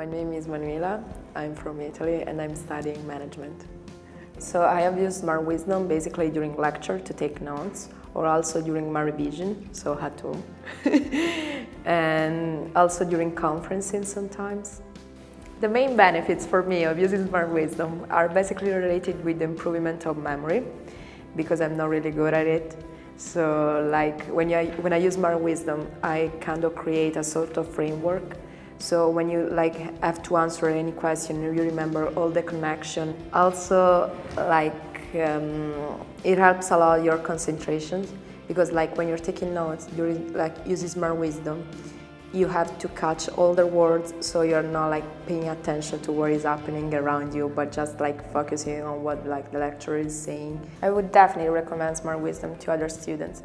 My name is Manuela, I'm from Italy and I'm studying management. So I have used Smart Wisdom basically during lecture to take notes, or also during my revision, so at home, and also during conferences sometimes. The main benefits for me of using Smart Wisdom are basically related with the improvement of memory, because I'm not really good at it. So like when I use Smart Wisdom, I kind of create a sort of framework. So when you have to answer any question, you remember all the connection. Also, it helps a lot your concentration, because when you're taking notes during using Smart Wisdom, you have to catch all the words, so you're not paying attention to what is happening around you, but just focusing on what the lecturer is saying. I would definitely recommend Smart Wisdom to other students.